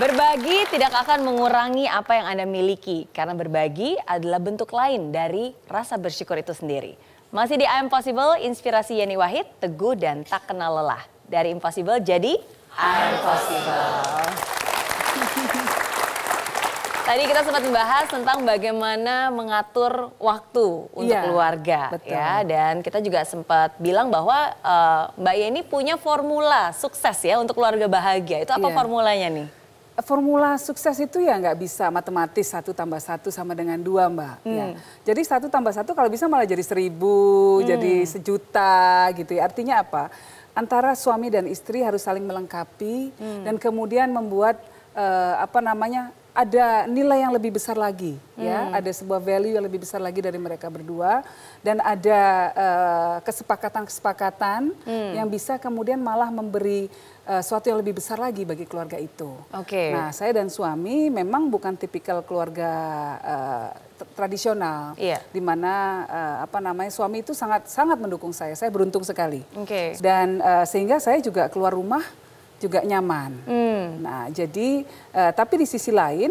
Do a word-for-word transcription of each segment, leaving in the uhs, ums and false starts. Berbagi tidak akan mengurangi apa yang Anda miliki, karena berbagi adalah bentuk lain dari rasa bersyukur itu sendiri. Masih di I'm Possible, inspirasi Yenny Wahid, teguh dan tak kenal lelah. Dari Impossible jadi I'm Possible. Tadi kita sempat membahas tentang bagaimana mengatur waktu untuk ya, keluarga, betul. Ya. Dan kita juga sempat bilang bahwa uh, Mbak Yenny punya formula sukses ya untuk keluarga bahagia. Itu apa ya. Formulanya nih? Formula sukses itu ya nggak bisa matematis satu tambah satu sama dengan dua Mbak. Hmm. Ya. Jadi satu tambah satu kalau bisa malah jadi seribu, hmm. jadi sejuta gitu. Ya. Artinya apa? Antara suami dan istri harus saling melengkapi hmm. dan kemudian membuat uh, apa namanya? Ada nilai yang lebih besar lagi, hmm. ya. Ada sebuah value yang lebih besar lagi dari mereka berdua, dan ada kesepakatan-kesepakatan uh, hmm. yang bisa kemudian malah memberi uh, sesuatu yang lebih besar lagi bagi keluarga itu. Oke. Okay. Nah, saya dan suami memang bukan tipikal keluarga Uh, tradisional, yeah. di mana uh, apa namanya suami itu sangat sangat mendukung saya. Saya beruntung sekali. Okay. Dan uh, sehingga saya juga keluar rumah juga nyaman. Mm. Nah, jadi uh, tapi di sisi lain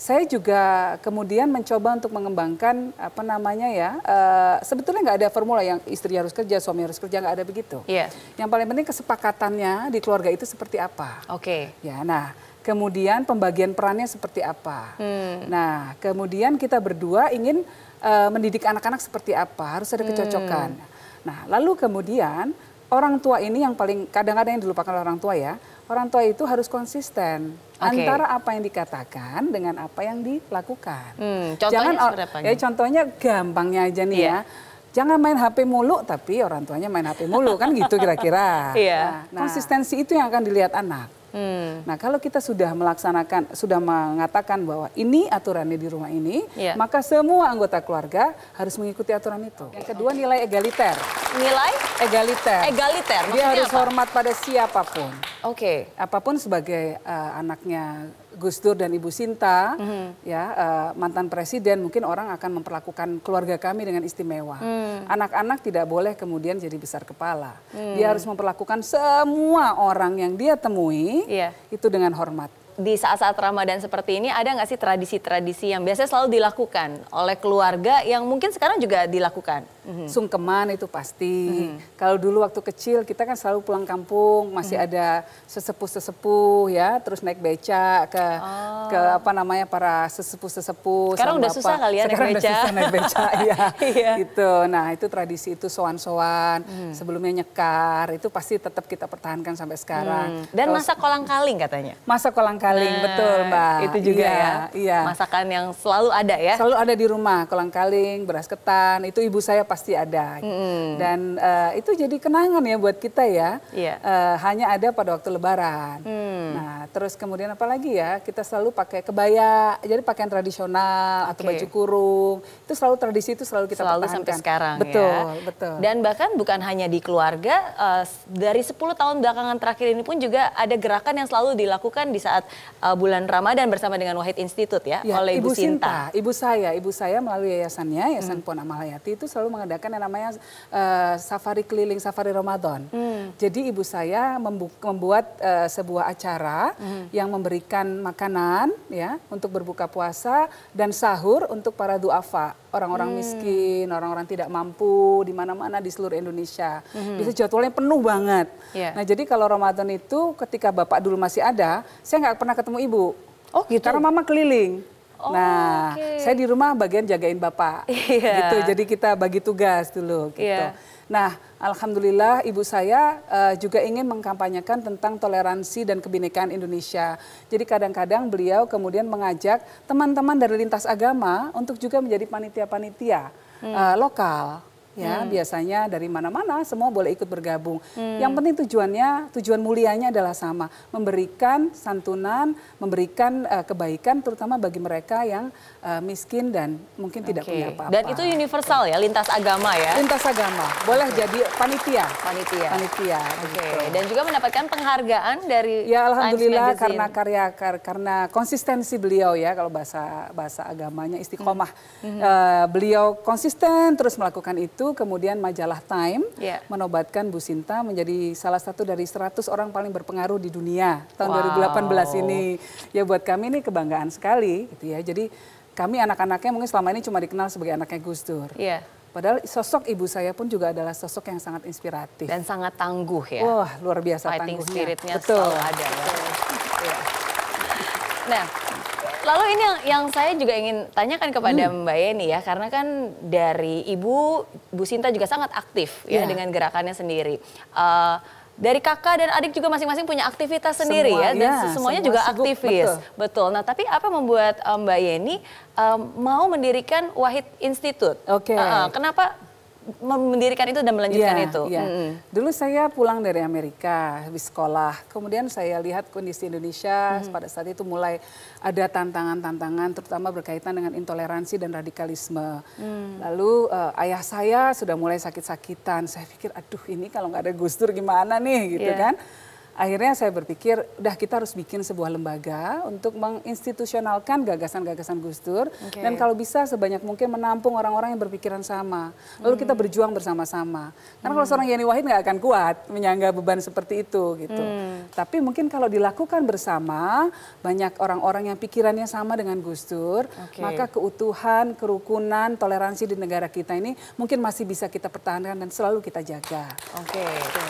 saya juga kemudian mencoba untuk mengembangkan apa namanya ya uh, sebetulnya nggak ada formula yang istri harus kerja, suami harus kerja, nggak ada begitu. Yeah. Yang paling penting kesepakatannya di keluarga itu seperti apa. Oke. Okay. Ya, nah. Kemudian pembagian perannya seperti apa. Hmm. Nah, kemudian kita berdua ingin uh, mendidik anak-anak seperti apa. Harus ada kecocokan. Hmm. Nah, lalu kemudian orang tua ini yang paling kadang-kadang yang dilupakan orang tua ya. Orang tua itu harus konsisten. Okay. Antara apa yang dikatakan dengan apa yang dilakukan. Hmm. Contohnya Jangan, ya, contohnya gampangnya aja nih yeah. ya. Jangan main H P mulu, tapi orang tuanya main H P mulu. Kan gitu kira-kira. Yeah. Nah, nah. Konsistensi itu yang akan dilihat anak. Hmm. Nah, kalau kita sudah melaksanakan, sudah mengatakan bahwa ini aturannya di rumah ini, yeah. maka semua anggota keluarga harus mengikuti aturan itu. Yang kedua, okay. nilai egaliter. Nilai? Egaliter. Egaliter, maksudnya dia harus apa? Hormat pada siapapun. Oke. Okay. Apapun sebagai uh, anaknya Gus Dur dan Ibu Sinta, mm-hmm. ya uh, mantan presiden, mungkin orang akan memperlakukan keluarga kami dengan istimewa. Mm. Anak-anak tidak boleh kemudian jadi besar kepala. Mm. Dia harus memperlakukan semua orang yang dia temui yeah. itu dengan hormat. Di saat-saat Ramadan seperti ini ada nggak sih tradisi-tradisi yang biasanya selalu dilakukan oleh keluarga yang mungkin sekarang juga dilakukan? Mm-hmm. Sungkeman itu pasti. Mm-hmm. Kalau dulu waktu kecil kita kan selalu pulang kampung, masih mm-hmm. ada sesepuh-sesepuh ya, terus naik beca ke oh. ke apa namanya para sesepuh-sesepuh. Sekarang udah bapak. Susah kali ya sekarang naik beca. Sekarang udah susah naik beca ya. yeah. Gitu. Nah, itu tradisi itu sowan-sowan, mm. sebelumnya nyekar, itu pasti tetap kita pertahankan sampai sekarang. Mm. Dan masa kolang-kaling katanya. Masa kolang-kaling Nah, betul Mbak. Itu juga iya, ya. Iya. Masakan yang selalu ada ya. Selalu ada di rumah, kolang-kaling, beras ketan, itu ibu saya pasti ada. Mm-hmm. Dan uh, itu jadi kenangan ya buat kita ya. Yeah. Uh, hanya ada pada waktu lebaran. Mm. Nah, terus kemudian apalagi ya, kita selalu pakai kebaya, jadi pakaian tradisional okay. atau baju kurung. Itu selalu tradisi itu selalu kita selalu pertahankan. Sampai sekarang betul, ya. Betul, betul. Dan bahkan bukan hanya di keluarga, uh, dari sepuluh tahun belakangan terakhir ini pun juga ada gerakan yang selalu dilakukan di saat Uh, bulan Ramadan bersama dengan Wahid Institute ya, ya oleh Ibu Sinta. Sinta. Ibu saya, ibu saya melalui yayasannya, Yayasan hmm. Puan Amal Hayati itu selalu mengadakan yang namanya uh, safari keliling, safari Ramadan. Hmm. Jadi ibu saya membuat uh, sebuah acara hmm. yang memberikan makanan ya untuk berbuka puasa dan sahur untuk para duafa, orang-orang hmm. miskin, orang-orang tidak mampu di mana-mana di seluruh Indonesia. Hmm. Bisa jadwalnya penuh banget. Yeah. Nah, jadi kalau Ramadan itu ketika Bapak dulu masih ada, saya nggak pernah ketemu ibu. Oh, gitu. Karena mama keliling. Oh, nah, okay. saya di rumah bagian jagain bapak. Yeah. Gitu. Jadi kita bagi tugas dulu gitu. Yeah. Nah, alhamdulillah ibu saya uh, juga ingin mengkampanyekan tentang toleransi dan kebinekaan Indonesia. Jadi kadang-kadang beliau kemudian mengajak teman-teman dari lintas agama untuk juga menjadi panitia-panitia hmm. uh, lokal. Ya, hmm. biasanya dari mana-mana semua boleh ikut bergabung. Hmm. Yang penting tujuannya, tujuan mulianya adalah sama, memberikan santunan, memberikan uh, kebaikan terutama bagi mereka yang uh, miskin dan mungkin okay. tidak punya apa-apa. Dan itu universal ya, lintas agama ya. Lintas agama. Boleh okay. jadi panitia, panitia. Panitia. Oke. Okay. Dan juga mendapatkan penghargaan dari ya alhamdulillah karena karya kar, karena konsistensi beliau ya kalau bahasa bahasa agamanya istiqomah. Hmm. Uh, beliau konsisten terus melakukan itu. itu kemudian majalah Time yeah. menobatkan Bu Sinta menjadi salah satu dari seratus orang paling berpengaruh di dunia tahun wow. dua ribu delapan belas ini. Ya buat kami ini kebanggaan sekali gitu ya. Jadi kami anak-anaknya mungkin selama ini cuma dikenal sebagai anaknya Gus Dur. Yeah. Padahal sosok ibu saya pun juga adalah sosok yang sangat inspiratif. Dan sangat tangguh ya. Wah luar biasa fighting tangguhnya. Spiritnya betul. Ada, betul. Ya. Nah lalu ini yang, yang saya juga ingin tanyakan kepada hmm. Mbak Yenny ya. Karena kan dari ibu, Bu Sinta juga sangat aktif ya, ya dengan gerakannya sendiri. Uh, Dari kakak dan adik juga masing-masing punya aktivitas sendiri semua, ya, dan ya, semuanya semua juga sibuk, aktivis. Betul. betul. Nah, tapi apa membuat um, Mbak Yenny um, mau mendirikan Wahid Institute? Oke. Okay. Uh, kenapa mendirikan itu dan melanjutkan ya, itu? Ya. Mm-hmm. Dulu saya pulang dari Amerika, habis sekolah. Kemudian saya lihat kondisi Indonesia mm-hmm. pada saat itu mulai ada tantangan-tantangan, terutama berkaitan dengan intoleransi dan radikalisme. Mm. Lalu uh, ayah saya sudah mulai sakit-sakitan. Saya pikir, aduh ini kalau nggak ada Gus Dur gimana nih, gitu yeah. kan? Akhirnya saya berpikir, udah kita harus bikin sebuah lembaga untuk menginstitusionalkan gagasan-gagasan Gus Dur. Okay. Dan kalau bisa sebanyak mungkin menampung orang-orang yang berpikiran sama. Lalu hmm. kita berjuang bersama-sama. Karena hmm. kalau seorang Yenny Wahid nggak akan kuat menyangga beban seperti itu gitu. Hmm. Tapi mungkin kalau dilakukan bersama, banyak orang-orang yang pikirannya sama dengan Gus Dur. Okay. Maka keutuhan, kerukunan, toleransi di negara kita ini mungkin masih bisa kita pertahankan dan selalu kita jaga. Oke. Okay. Okay.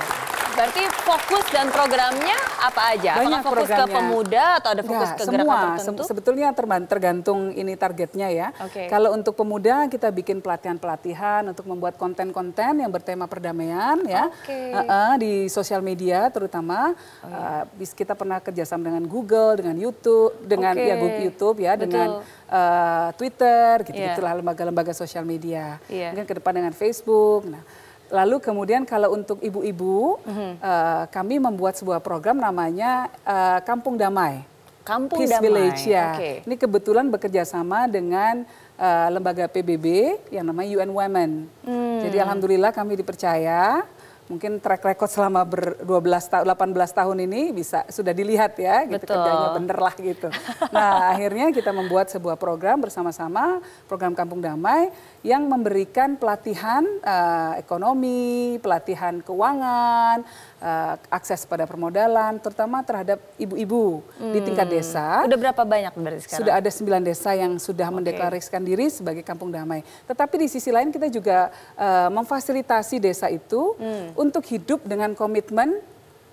Berarti fokus dan programnya apa aja? Banyak. Apakah fokus programnya ke pemuda atau ada fokus Nggak, ke gerakan semua, tertentu? Se sebetulnya tergantung ini targetnya ya. Okay. Kalau untuk pemuda kita bikin pelatihan-pelatihan untuk membuat konten-konten yang bertema perdamaian ya. Okay. Uh -uh, di sosial media terutama. Oh, iya. uh, kita pernah kerjasama dengan Google, dengan YouTube, dengan okay. ya, YouTube ya, Betul. dengan uh, Twitter, gitu-gitulah yeah. lembaga-lembaga sosial media. Yeah. Mungkin ke depan dengan Facebook. Nah, lalu kemudian kalau untuk ibu-ibu, mm-hmm. uh, kami membuat sebuah program namanya uh, Kampung Damai. Kampung Peace Damai. Village, ya. Okay. Ini kebetulan bekerja sama dengan uh, lembaga P B B yang namanya U N Women. Mm. Jadi alhamdulillah kami dipercaya. Mungkin track record selama ber dua belas delapan belas tahun ini bisa sudah dilihat ya, gitu, kerjanya bener lah gitu. Nah akhirnya kita membuat sebuah program bersama-sama, program Kampung Damai yang memberikan pelatihan uh, ekonomi, pelatihan keuangan, uh, akses pada permodalan, terutama terhadap ibu-ibu hmm. di tingkat desa. Sudah berapa banyak berarti sekarang? Sudah ada sembilan desa yang sudah okay. mendeklarasikan diri sebagai Kampung Damai. Tetapi di sisi lain kita juga uh, memfasilitasi desa itu. Hmm. Untuk hidup dengan komitmen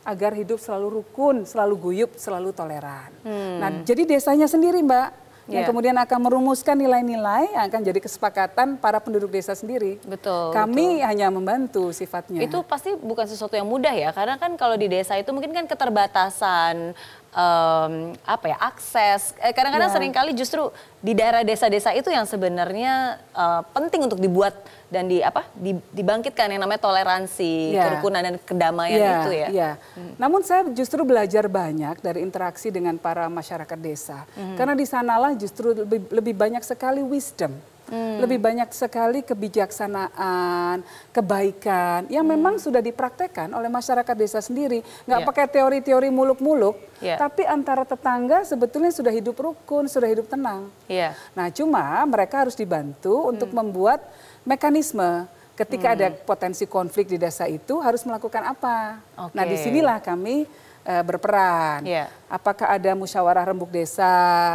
agar hidup selalu rukun, selalu guyup, selalu toleran. Hmm. Nah, jadi desanya sendiri, Mbak, yang yeah. kemudian akan merumuskan nilai-nilai akan jadi kesepakatan para penduduk desa sendiri. Betul. Kami betul. hanya membantu sifatnya. Itu pasti bukan sesuatu yang mudah ya, karena kan kalau di desa itu mungkin kan keterbatasan. Um, apa ya akses kadang-kadang ya. seringkali justru di daerah desa-desa itu yang sebenarnya uh, penting untuk dibuat dan di apa dibangkitkan yang namanya toleransi ya. kerukunan dan kedamaian ya, itu ya. ya. Hmm. Namun saya justru belajar banyak dari interaksi dengan para masyarakat desa hmm. karena di sanalah justru lebih, lebih banyak sekali wisdom. Hmm. Lebih banyak sekali kebijaksanaan, kebaikan yang hmm. memang sudah dipraktekkan oleh masyarakat desa sendiri. Nggak yeah. pakai teori-teori muluk-muluk, yeah. tapi antara tetangga sebetulnya sudah hidup rukun, sudah hidup tenang. Yeah. Nah cuma mereka harus dibantu untuk hmm. membuat mekanisme. Ketika hmm. ada potensi konflik di desa itu harus melakukan apa? Okay. Nah disinilah kami berperan, yeah. apakah ada musyawarah rembuk desa,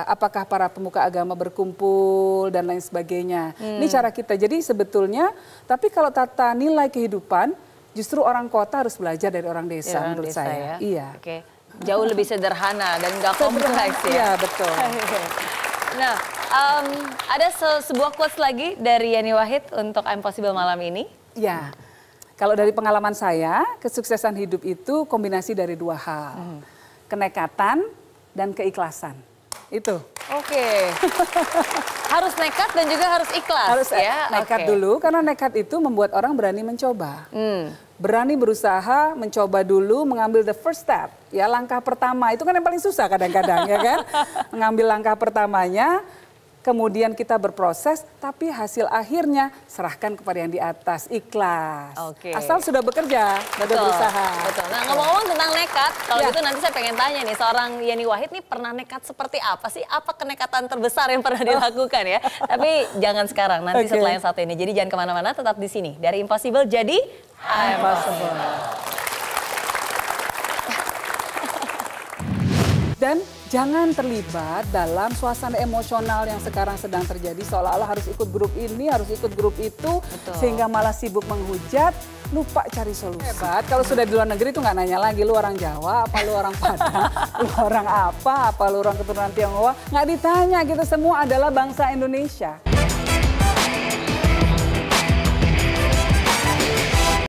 apakah para pemuka agama berkumpul dan lain sebagainya. Hmm. Ini cara kita. Jadi sebetulnya, tapi kalau tata nilai kehidupan, justru orang kota harus belajar dari orang desa, ya, menurut desa, saya. Ya? Iya. Okay. Jauh lebih sederhana dan nggak kompleks ya. Iya betul. Nah, um, ada se sebuah quotes lagi dari Yenny Wahid untuk I'm Possible malam ini. Ya. Yeah. Kalau dari pengalaman saya, kesuksesan hidup itu kombinasi dari dua hal. Hmm. Kenekatan dan keikhlasan. Itu. Oke. Okay. Harus nekat dan juga harus ikhlas. Harus ya? nekat okay. dulu, karena nekat itu membuat orang berani mencoba. Hmm. Berani berusaha, mencoba dulu, mengambil the first step. Ya, langkah pertama, itu kan yang paling susah kadang-kadang, ya kan? Mengambil langkah pertamanya, kemudian kita berproses, tapi hasil akhirnya serahkan kepada yang di atas, ikhlas. Oke. Asal sudah bekerja, sudah berusaha. Betul. Nah, ngomong-ngomong tentang nekat, kalau ya. Gitu nanti saya pengen tanya nih, seorang Yenny Wahid nih pernah nekat seperti apa sih? Apa kenekatan terbesar yang pernah dilakukan ya? Tapi jangan sekarang, nanti okay. Setelah yang satu ini. Jadi jangan kemana-mana, tetap di sini. Dari Impossible jadi I'm Possible. Dan jangan terlibat dalam suasana emosional yang sekarang sedang terjadi, seolah-olah harus ikut grup ini, harus ikut grup itu. Betul. Sehingga malah sibuk menghujat, lupa cari solusi. Hebat, kalau sudah di luar negeri itu nggak nanya lagi, lu orang Jawa, apa lu orang Padang, lu orang apa, apa lu orang keturunan Tionghoa, nggak ditanya, kita semua adalah bangsa Indonesia.